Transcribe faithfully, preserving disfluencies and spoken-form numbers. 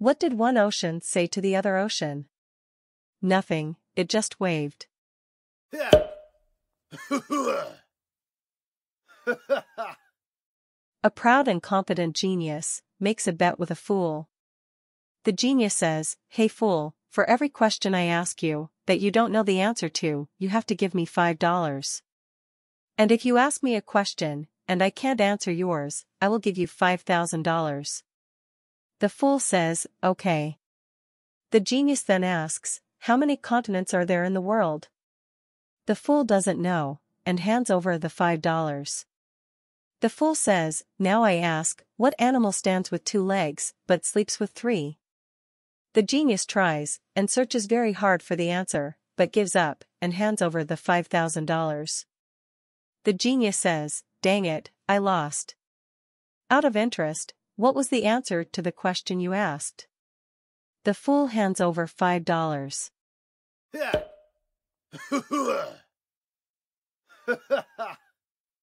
What did one ocean say to the other ocean? Nothing, it just waved. A proud and competent genius makes a bet with a fool. The genius says, "Hey fool, for every question I ask you, that you don't know the answer to, you have to give me five dollars. And if you ask me a question, and I can't answer yours, I will give you five thousand dollars." The fool says, "Okay." The genius then asks, "How many continents are there in the world?" The fool doesn't know, and hands over the five dollars. The fool says, "Now I ask, what animal stands with two legs, but sleeps with three?" The genius tries, and searches very hard for the answer, but gives up, and hands over the five thousand dollars. The genius says, "Dang it, I lost." Out of interest, what was the answer to the question you asked? The fool hands over five dollars.